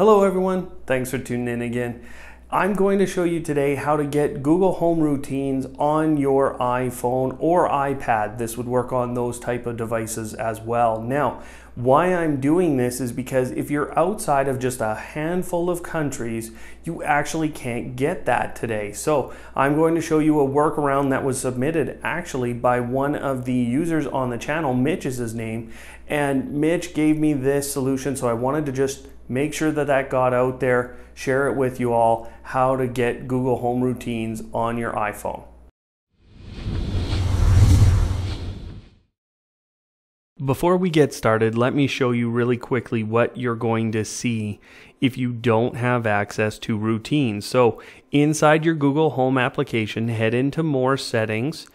Hello everyone, thanks for tuning in again. I'm going to show you today how to get Google Home routines on your iPhone or iPad. This would work on those type of devices as well. Now, why I'm doing this is because if you're outside of just a handful of countries, you actually can't get that today. So I'm going to show you a workaround that was submitted actually by one of the users on the channel. Mitch is his name, and Mitch gave me this solution, so I wanted to just make sure that that got out there, share it with you all, how to get Google Home routines on your iPhone. Before we get started, let me show you really quickly what you're going to see if you don't have access to routines. So inside your Google Home application, head into More Settings,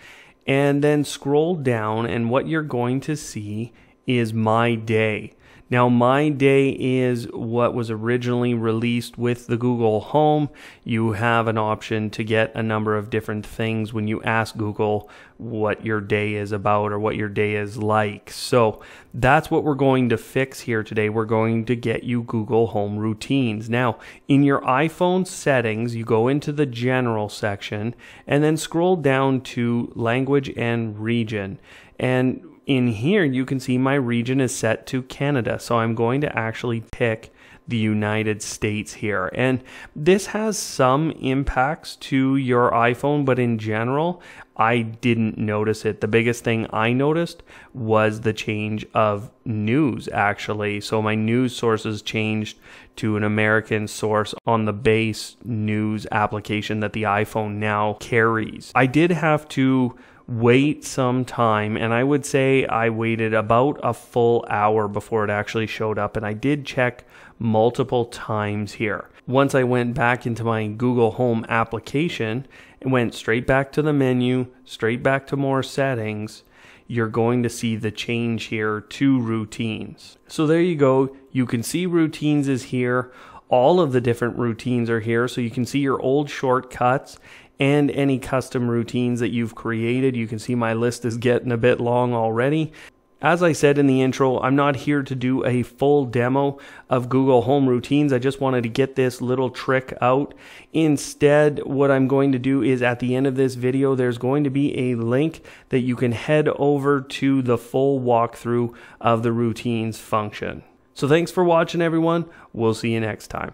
and then scroll down, and what you're going to see is My Day. Now, My Day is what was originally released with the Google Home. You have an option to get a number of different things when you ask Google what your day is about or what your day is like. So that's what we're going to fix here today. We're going to get you Google Home routines. Now, in your iPhone settings, you go into the General section and then scroll down to Language and Region. And in here, you can see my region is set to Canada, so I'm going to actually pick the United States here. And this has some impacts to your iPhone, but in general, I didn't notice it. The biggest thing I noticed was the change of news, actually. So my news sources changed to an American source on the base news application that the iPhone now carries. I did have to wait some time, and I would say I waited about a full hour before it actually showed up, and I did check multiple times here. Once I went back into my Google Home application and went straight back to the menu, straight back to More Settings, you're going to see the change here to routines. So there you go. You can see routines is here. All of the different routines are here, so you can see your old shortcuts and any custom routines that you've created. You can see my list is getting a bit long already. As I said in the intro, I'm not here to do a full demo of Google Home routines. I just wanted to get this little trick out. Instead, what I'm going to do is at the end of this video, there's going to be a link that you can head over to the full walkthrough of the routines function. So thanks for watching, everyone. We'll see you next time.